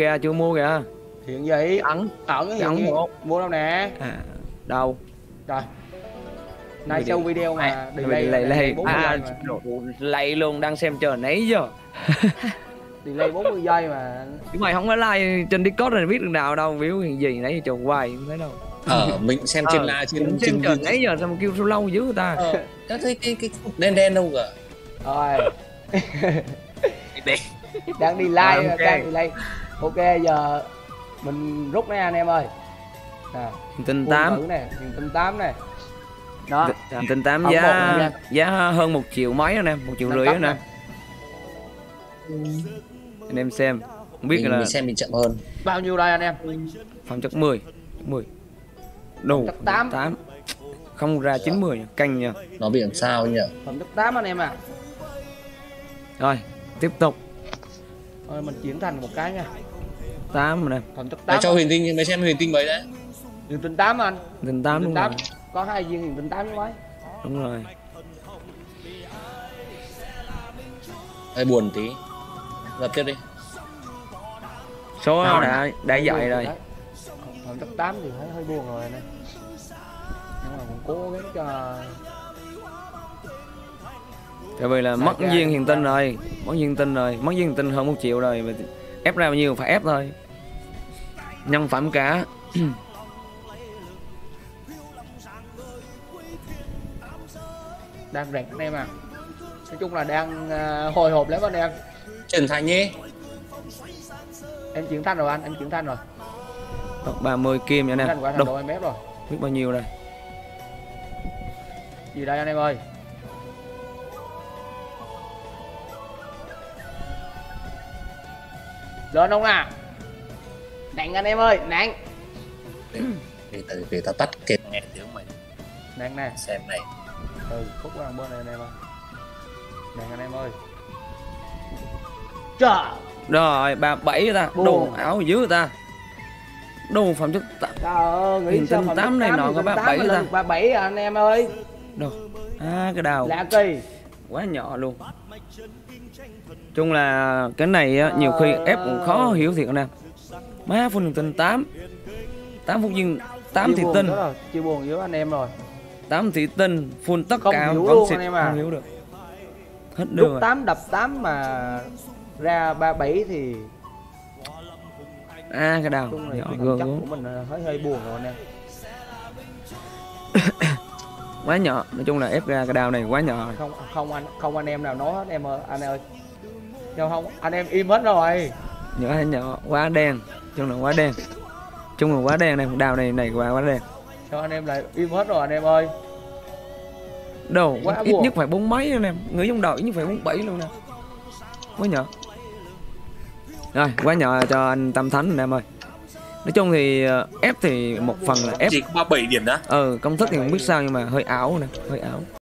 Kìa chưa mua kìa. Hiện gì? Ẩn. Ẩn cái hiện gì? Mua đâu nè? À, đâu? Rồi. Nay xem video mà delay lay luôn, đang xem chờ nãy giờ. Delay 40 giây mà. Chứ mày không có like trên Discord này biết đường nào đâu, biểu hiện gì nãy giờ chờ hoài không thấy đâu. Mình xem trên la trên chờ nãy giờ sao mà kêu sao lâu dữ người ta. Các cái đen đen đâu cả. Rồi. Đang đi like, đang delay. Ok, giờ mình rút đấy anh em ơi. Tinh 8 này, tinh 8 này. Đó, tinh 8 giá hơn 1 triệu mấy anh em, 1 triệu rưỡi nè. Anh em xem, không biết là mình xem mình chậm hơn. Bao nhiêu đây anh em? Phòng chắc 10, 10. Đủ 8. Không ra 90 canh nha. Nó bị làm sao nhỉ? Phòng chắc 8 anh em à. Rồi, tiếp tục. Thôi mình chuyển thành một cái nha. 8 này. Để cho Huyền Tinh mấy xem Huyền Tinh mấy đấy. Huyền Tinh 8 anh. Huyền 8 đúng rồi. Có 2 viên Huyền Tinh 8 với mấy. Đúng rồi. Hơi buồn tí. Gặp tiếp đi. Số đã dậy rồi. Huyền Tinh 8 thì thấy hơi buồn rồi này. Nhưng mà cũng cố gắng cho. Tại vì là mất viên Huyền Tinh rồi. Mất viên tinh hơn 1 triệu rồi mà ép ra bao nhiêu phải ép thôi, nhân phẩm cả. Đang rẹt anh em à, nói chung là đang hồi hộp lắm anh em. Trưởng thành nhé, em trưởng thành rồi anh, em trưởng thành rồi. 30 kim nha anh em, đồ em ép rồi, biết bao nhiêu đây. Gì đây anh em ơi? Lên không à? Nặng anh em ơi, nặng. Vì tao tắt kịp nghe tiếng mày. Nặng nè. Xem này. Ừ, khúc qua bên này anh em ơi. Nặng anh em ơi. Trời. Rồi, 37 ta, đồ áo dưới người ta. Đồ phẩm chất. Trời ơi, nghĩ sao phẩm 8 này nó có 37 ta. 37 à anh em ơi. Đồ. À cái đầu. Lạ kỳ. Quá nhỏ luôn. Chung là cái này nhiều khi ép cũng khó hiểu thiệt nè. Má phun Huyền Tinh 8 phút viên 8 thị tinh. Chia buồn với anh em rồi. 8 thị tinh phun tất cả vẫn xịt không hiểu được. Hết đường. Lúc 8 đập 8 mà ra 37 thì à cái đào nhỏ chắc của mình hơi buồn rồi anh em. Quá nhỏ, nói chung là ép ra cái đao này quá nhỏ. Không anh em nào nói hết em ơi, anh ơi. Đâu không, anh em im hết rồi. Nhỏ quá đen, chung là quá đen. Chung là quá đen này, đao này quá đen. Sao anh em lại im hết rồi anh em ơi? Đồ quá ít buồn. Nhất phải 4 mấy anh em, người trong đội ít nhất phải 47 luôn nè. Quá nhỏ. Rồi, quá nhỏ cho anh Tâm Thánh anh em ơi. Nói chung thì ép thì một phần là ép chỉ có 37 điểm đó. Ừ, công thức thì không biết sao nhưng mà hơi ảo nè, hơi ảo.